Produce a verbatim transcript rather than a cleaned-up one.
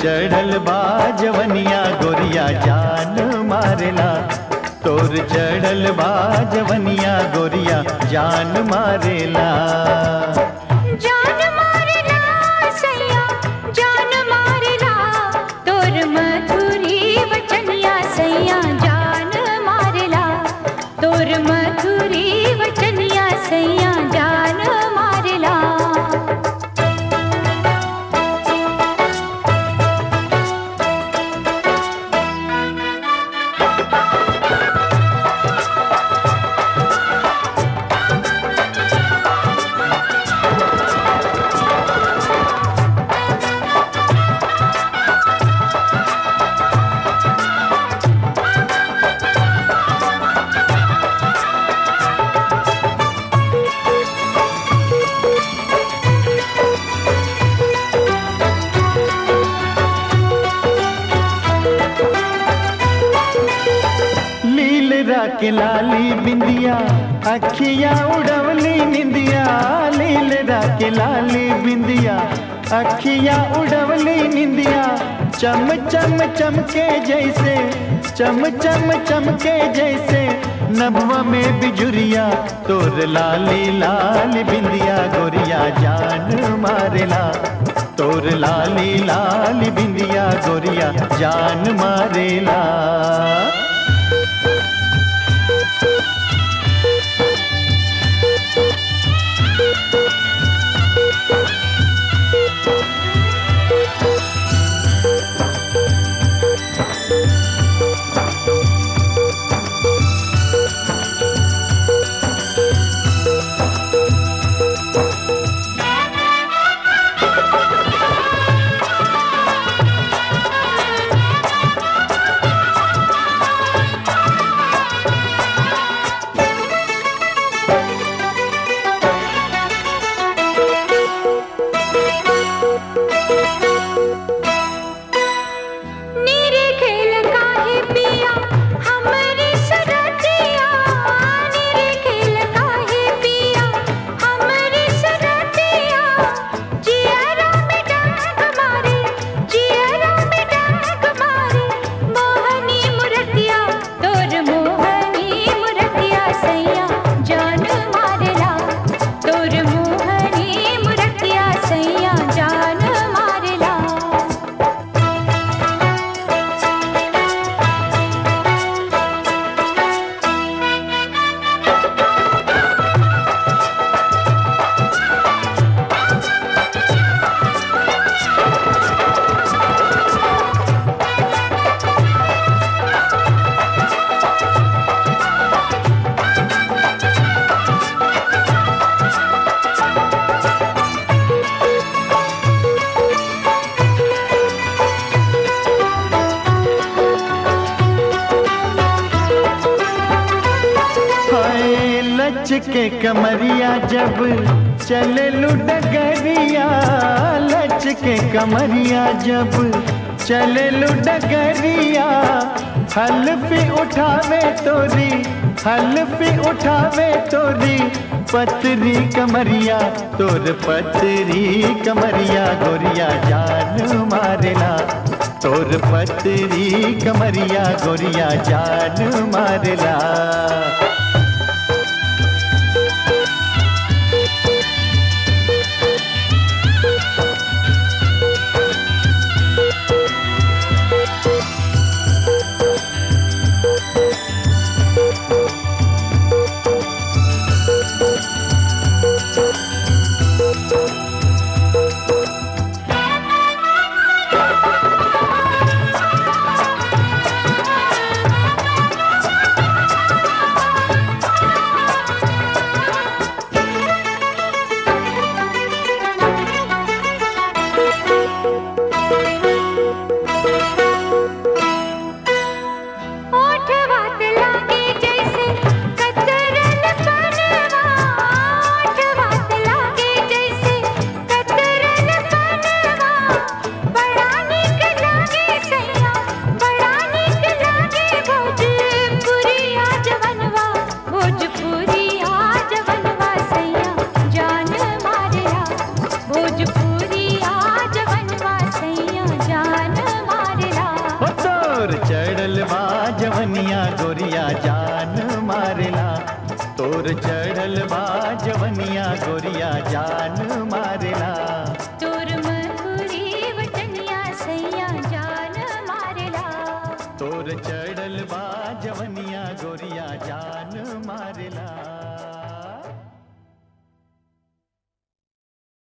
चढ़ल बा जवनिया गोरिया जान मारेला, तोर चढ़ल बा जवनिया गोरिया जान मारेला। लाली बिंदिया अखिया उड़वली निंदिया, लील राके लाली बिंदिया अखिया उड़वली निंदिया। चम चम चमके जैसे चम चम चमके जैसे नभवा में बिजुरिया, तोर लाली लाल बिंदिया गोरिया जान मारेला, तोर लाली लाल बिंदिया गोरिया जान मारेला। के कमरिया जब चले लू डगरिया, लच के कमरिया जब चले लू डगरिया। हल्फी उठावे तोरी हल्फी उठावे तोरी पतरी कमरिया, तोर पतरी कमरिया गोरिया जान मारेला, तोर पतरी कमरिया गोरिया जान मारेला।